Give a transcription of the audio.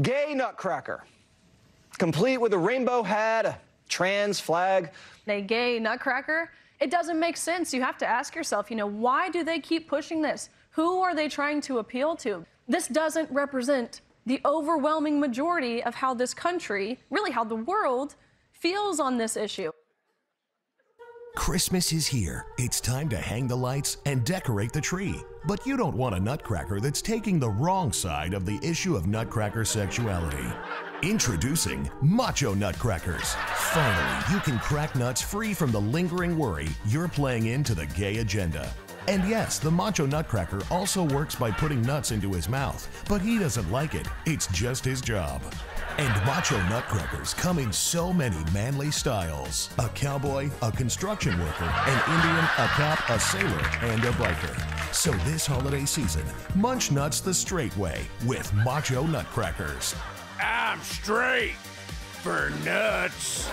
Gay nutcracker, complete with a rainbow hat, a trans flag. A gay nutcracker? It doesn't make sense. You have to ask yourself, why do they keep pushing this? Who are they trying to appeal to? This doesn't represent the overwhelming majority of how this country, really how the world, feels on this issue. Christmas is here. It's time to hang the lights and decorate the tree. But you don't want a nutcracker that's taking the wrong side of the issue of nutcracker sexuality. Introducing Macho Nutcrackers. Finally, you can crack nuts free from the lingering worry you're playing into the gay agenda. And yes, the Macho Nutcracker also works by putting nuts into his mouth, but he doesn't like it. It's just his job. And Macho Nutcrackers come in so many manly styles. A cowboy, a construction worker, an Indian, a cop, a sailor, and a biker. So this holiday season, munch nuts the straight way with Macho Nutcrackers. I'm straight for nuts.